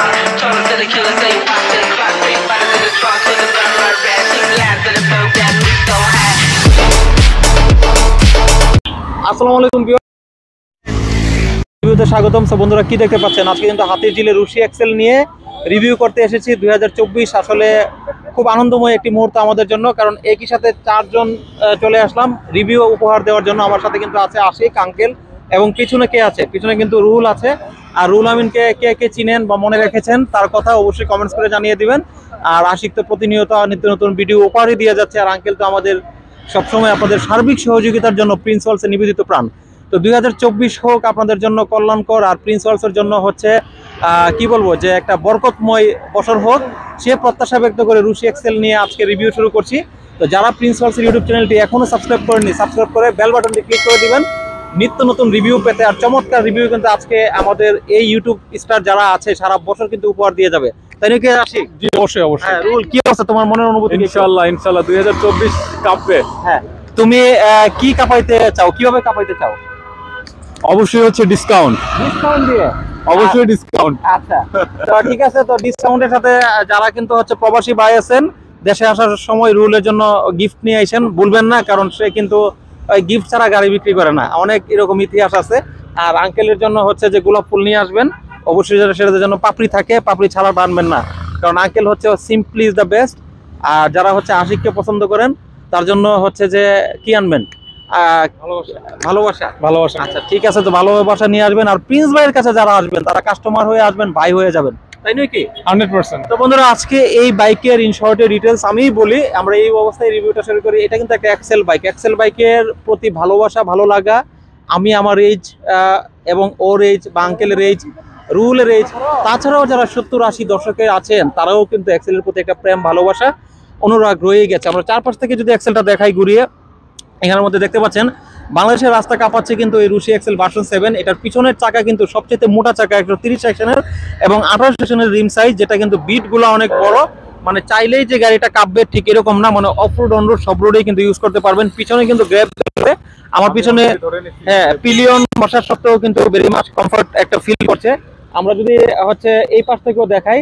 আসসালামুআলাইকুম ভিউতে স্বাগতম। সব বন্ধুরা কি দেখতে পাচ্ছেন, আজকে কিন্তু হাতির ঝিলে রুশি এক্সেল নিয়ে রিভিউ করতে এসেছি 2024। আসলে খুব আনন্দময় একটি মুহূর্ত আমাদের জন্য, কারণ একই সাথে চারজন চলে আসলাম রিভিউ উপহার দেওয়ার জন্য। আমার সাথে কিন্তু আছে আশিক আঙ্কেল এবং পিছনে কে আছে, পিছনে কিন্তু রুহুল আছে। আর রুহুল আমিনকে কে কে চিনেন বা মনে রেখেছেন তার কথা অবশ্যই কমেন্টস করে জানিয়ে দিবেন। আর আশিক তো প্রতিনিয়ত নিত্য নতুন ভিডিও উপহারই দিয়ে যাচ্ছে, আর আঙ্কেল তো আমাদের সবসময় আপনাদের সার্বিক সহযোগিতার জন্য প্রিন্স ওয়ালসে নিবেদিত প্রাণ। তো 2024 হোক আপনাদের জন্য কল্যাণকর, আর প্রিন্স ওয়ালসের জন্য হচ্ছে কি বলবো যে একটা বরকতময় বছর হোক, সে প্রত্যাশা ব্যক্ত করে রুশি এক্সেল নিয়ে আজকে রিভিউ শুরু করছি। তো যারা প্রিন্স ওয়ালসের ইউটিউব চ্যানেলটি এখনও সাবস্ক্রাইব করেননি, সাবস্ক্রাইব করে বেল বাটনটি ক্লিক করে দিবেন নিত্য নতুন রিভিউ পেতে। আর চমৎকার রিভিউ কিন্তু আজকে আমাদের এই ইউটিউব স্টার যারা আছে সারা বছর কিন্তু উপহার দিয়ে যাবে, তাই নাকি আশিক? জি অবশ্যই অবশ্যই। হ্যাঁ রুল, কি অবস্থা তোমার মনের অনুভূতি? ইনশাআল্লাহ ইনশাআল্লাহ 2024 কাপবে। হ্যাঁ তুমি কি কাপাইতে চাও, কিভাবে কাপাইতে চাও? অবশ্যই হচ্ছে ডিসকাউন্ট, ডিসকাউন্ট দিয়ে অবশ্যই ডিসকাউন্ট। আচ্ছা তো ঠিক আছে, তো ডিসকাউন্টের সাথে যারা কিন্তু হচ্ছে প্রবাসী ভাই আছেন দেশে আসার সময় রুলের জন্য গিফট নিয়ে আসেন ভুলবেন না, কারণ সে কিন্তু গিফট ছাড়া গাড়ি বিক্রি করে না, অনেক এরকম ইতিহাস আছে। আর আঙ্কেলের জন্য হচ্ছে যে গোলাপ ফুল নিয়ে আসবেন, অবশ্যই সেটার জন্য পাপড়ি থাকে, পাপড়ি ছাড়া বানবেন না, কারণ আঙ্কেল হচ্ছে সিম্পলি ইজ দ্য বেস্ট। আর যারা হচ্ছে আশিককে পছন্দ করেন তার জন্য হচ্ছে যে কি আনবেন? ভালোবাসা, ভালোবাসা। আচ্ছা ঠিক আছে, তো ভালোবাসা নিয়ে আসবেন। আর প্রিন্স ভাইয়ের কাছে যারা আসবেন তারা কাস্টমার হয়ে আসবেন, ভাই হয়ে যাবেন, তাই নয় কি? 100%। তো বন্ধুরা আজকে এই বাইকের ইন শর্টের ডিটেলস আমি বলি, আমরা এই অবস্থায় রিভিউটা শুরু করি। এটা কিন্তু একটা এক্সেল বাইক, এক্সেল বাইকের প্রতি ভালোবাসা, ভালো লাগা, আমি আমার এজ এবং ওর এজ বা আঙ্কেলের এজ, রুলের এজ, তাছাড়াও যারা 70-80 দর্শকে আছেন তারাও কিন্তু এক্সেলের প্রতি একটা প্রেম, ভালোবাসা, অনুরাগ রয়ে গেছে। আমরা চারপাশ থেকে যদি এক্সেলটা দেখাই ঘুরিয়ে, এখানের মধ্যে দেখতে পাচ্ছেন বাংলাদেশের রাস্তা কাঁপাচ্ছে কিন্তু এই রুশি এক্সেল ভার্সন 7। এটার পিছনের চাকা কিন্তু সবচেয়ে মোটা চাকা 130 সেকশনের এবং 18 সেকশনের রিম সাইজ, যেটা কিন্তু বিটগুলো অনেক বড়, মানে চাইলেই যে গাড়িটা কাঁপবে ঠিক এরকম না, মানে অফ রোড অন রোড সব রোডেই কিন্তু ইউজ করতে পারবেন। পিছনে কিন্তু গ্র্যাব ধরে, আমার পিছনে হ্যাঁ পিলিয়ন বসার সত্ত্বেও কিন্তু ভেরি মাচ কমফর্ট একটা ফিল করছে। আমরা যদি হচ্ছে এই পাশ থেকেও দেখাই,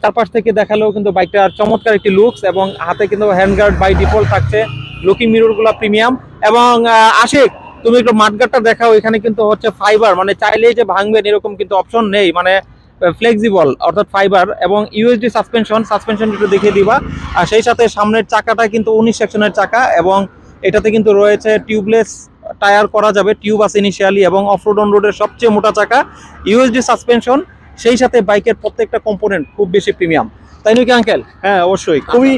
চারপাশ থেকে দেখালেও কিন্তু বাইকটার চমৎকার একটি লুকস, এবং হাতে কিন্তু হ্যান্ডগার্ড বাই ডিফল্ট থাকছে, লুকিং মিররগুলো প্রিমিয়াম। এবং আশিক তুমি একটু মাঠগার্ডটা দেখাও, এখানে কিন্তু হচ্ছে ফাইবার, মানে চাইলেই যে ভাঙবেন এরকম কিন্তু অপশন নেই, মানে ফ্লেক্সিবল অর্থাৎ ফাইবার। এবং ইউএসডি সাসপেনশন, সাসপেনশন একটু দেখিয়ে দিবা। আর সেই সাথে সামনের চাকাটা কিন্তু 19 সেকশনের চাকা, এবং এটাতে কিন্তু রয়েছে টিউবলেস টায়ার করা যাবে, টিউব আছে ইনিশিয়ালি, এবং অফরোড অন রোডের সবচেয়ে মোটা চাকা, ইউএসডি সাসপেনশন, সেই সাথে বাইকের প্রত্যেকটা কম্পোনেন্ট খুব বেশি প্রিমিয়াম, তাই নাকি আঙ্কেল? হ্যাঁ অবশ্যই খুবই।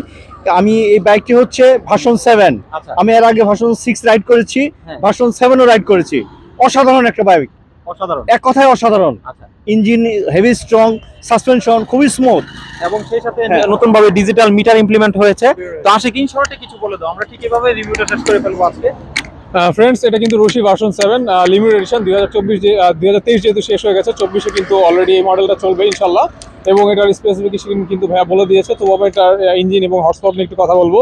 আমি এই বাইকটি হচ্ছে ভার্সন 7, আমি এর আগে ভার্সন 6 রাইড করেছি, ভার্সন 7ও রাইড করেছি। অসাধারণ একটা বাইক, অসাধারণ, এক কথায় অসাধারণ। ইঞ্জিন হেভি স্ট্রং, সাসপেনশন খুবই স্মুথ, এবং সেই সাথে নতুন ভাবে ডিজিটাল মিটার ইমপ্লিমেন্ট হয়েছে। তো আশিক ইন শর্টে কিছু বলে দাও, আমরা ঠিক এভাবে রিভিউটা শেষ করে ফেলবো আজকে। ফ্রেন্ডস এটা কিন্তু রুশি ভার্সন 7 লিমিটেড এডিশন, 2023 যেহেতু শেষ হয়ে গেছে, 24-এ কিন্তু অলরেডি এই মডেলটা চলবে ইনশাল্লাহ। এবং এটার স্পেসিফিকেশন কিন্তু ভাইয়া বলে দিয়েছে, তো বাবা এটার ইঞ্জিন এবং হর্সপাওয়ার নিয়ে একটু কথা বলবো।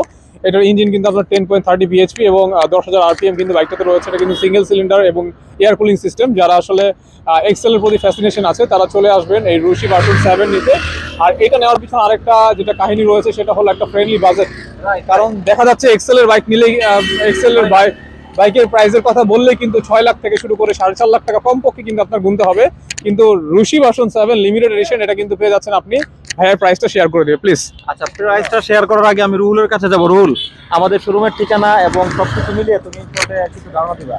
এটার ইঞ্জিন কিন্তু আপনার 10.30 bhp এবং 10,000 rpm কিন্তু বাইকটাতে রয়েছে। এটা কিন্তু সিঙ্গেল সিলিন্ডার এবং এয়ার কুলিং সিস্টেম। যারা আসলে এক্সেলের প্রতি ফ্যাসিনেশন আছে তারা চলে আসবেন এই রুশি ভার্সন 7 নিতে। আর এটা নেওয়ার পিছনে আরেকটা যেটা কাহিনী রয়েছে সেটা হলো একটা ফ্রেন্ডলি বাজেট, কারণ দেখা যাচ্ছে এক্সেলের বাইক নিলে, এক্সেলের বাইকের প্রাইসের কথা বললে কিন্তু 6 লাখ থেকে শুরু করে 4.5 লাখ টাকা কমপক্ষে কিন্তু আপনার গুনতে হবে, কিন্তু রুশি ভার্সন 7 লিমিটেড এডিশন এটা কিন্তু পেয়ে যাচ্ছেন আপনি। ভাইয়ের প্রাইসটা শেয়ার করে দিবে প্লিজ। আচ্ছা প্রাইসটা শেয়ার করার আগে আমি রুহুলের কাছে যাব। রুহুল, আমাদের শোরুমের ঠিকানা এবং সবকিছু মিলিয়ে তুমি কিছু ধারণা দিবা।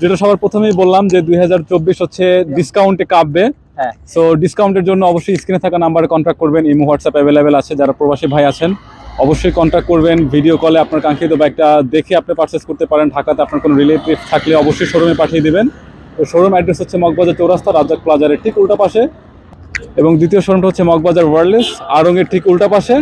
যেটা সবার প্রথমেই বললাম যে 2024 হচ্ছে ডিসকাউন্টে কাঁপবে, হ্যাঁ। সো ডিসকাউন্টের জন্য অবশ্যই স্ক্রিনে থাকা নাম্বারে কন্ট্যাক্ট করবেন, ইমো হোয়াটসঅ্যাপ অ্যাভেলেবেল আছে। যারা প্রবাসী ভাই আছেন অবশ্যই কন্ট্যাক্ট করবেন, ভিডিও কলে আপনার কাঙ্ক্ষিত বাইকটা দেখে আপনি পারচেস করতে পারেন। ঢাকাতে আপনার কোনো রিলেটিভ থাকলে অবশ্যই শোরুমে পাঠিয়ে দেবেন। তো শোরুম অ্যাড্রেস হচ্ছে মগবাজার চৌরাস্তা, রাজ্জাক প্লাজারের ঠিক উল্টা পাশে, এবং দ্বিতীয় শোরুমটা হচ্ছে মগবাজার ওয়ার্ল্ডলেস, আড়ংয়ের ঠিক উল্টা পাশে,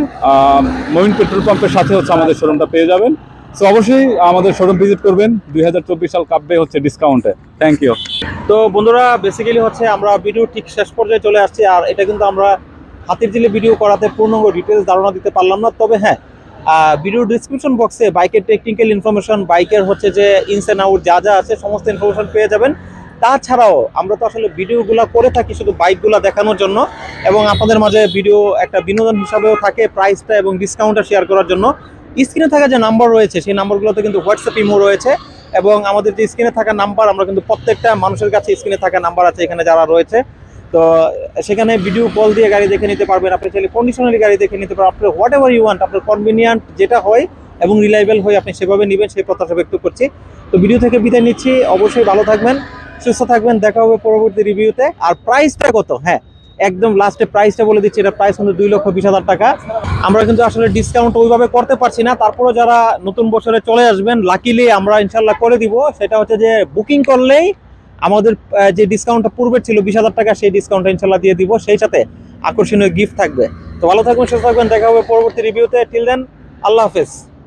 মমিন পেট্রোল পাম্পের সাথে হচ্ছে আমাদের শোরুমটা পেয়ে যাবেন। সো অবশ্যই আমাদের শোরুম ভিজিট করবেন, 2024 সাল কাব্যে হচ্ছে ডিসকাউন্টে। Thank you. তো বন্ধুরা বেসিক্যালি হচ্ছে আমরা ভিডিও ঠিক শেষ পর্যায়ে চলে আসছি, আর এটা কিন্তু আমরা হাতির ঝিলে ভিডিও করাতে পূর্ণাঙ্গ ডিটেলস ধারণা দিতে পারলাম না। তবে হ্যাঁ ভিডিও ডিসক্রিপশন বক্সে বাইকের টেকনিক্যাল ইনফরমেশন, বাইকের হচ্ছে যে ইনস অ্যান্ড আউট যা যা আছে সমস্ত ইনফরমেশন পেয়ে যাবেন। তাছাড়াও আমরা তো আসলে ভিডিওগুলো করে থাকি শুধু বাইকগুলো দেখানোর জন্য এবং আপনাদের মাঝে ভিডিও একটা বিনোদন হিসাবেও থাকে, প্রাইসটা এবং ডিসকাউন্টটা শেয়ার করার জন্য। স্ক্রিনে থাকা যে নাম্বার রয়েছে সেই নাম্বারগুলোতে কিন্তু হোয়াটসঅ্যাপ ইমো রয়েছে এবং আমাদের যে স্ক্রিনে থাকা নাম্বার আমরা কিন্তু প্রত্যেকটা মানুষের কাছে স্ক্রিনে থাকা নাম্বার আছে এখানে যারা রয়েছে, তো সেখানে ভিডিও কল দিয়ে গাড়ি দেখে নিতে পারবেন, আপনি চাইলে কন্ডিশনালি গাড়ি দেখে নিতে পারবেন, আপনার হোয়াট এভার ইউ ওয়ান্ট, আপনার কনভিনিয়েন্ট যেটা হয় এবং রিলায়েবল হয় আপনি সেভাবে নেবেন, সেই প্রত্যাশা ব্যক্ত করছি। তো ভিডিও থেকে বিদায় নিচ্ছি, অবশ্যই ভালো থাকবেন, সুস্থ থাকবেন, দেখা হবে পরবর্তী রিভিউতে। আর প্রাইসটা কত, হ্যাঁ একদম লাস্টে প্রাইসটা বলে দিচ্ছি, এটা প্রাইস হলো 2,20,000 টাকা। আমরা কিন্তু আসলে ডিসকাউন্ট ওইভাবে করতে পারছি না, তারপরে যারা নতুন বছরে চলে আসবেন লাকিলি আমরা ইনশাল্লাহ করে দিব, সেটা হচ্ছে যে বুকিং করলেই আমাদের যে ডিসকাউন্টটা পূর্বে ছিল 20,000 টাকা সেই ডিসকাউন্টটা ইনশাল্লাহ দিয়ে দিব, সেই সাথে আকর্ষণীয় গিফট থাকবে। তো ভালো থাকবেন, সুস্থ থাকবেন, দেখা হবে পরবর্তী রিভিউতে। টিল দেন, আল্লাহ হাফেজ।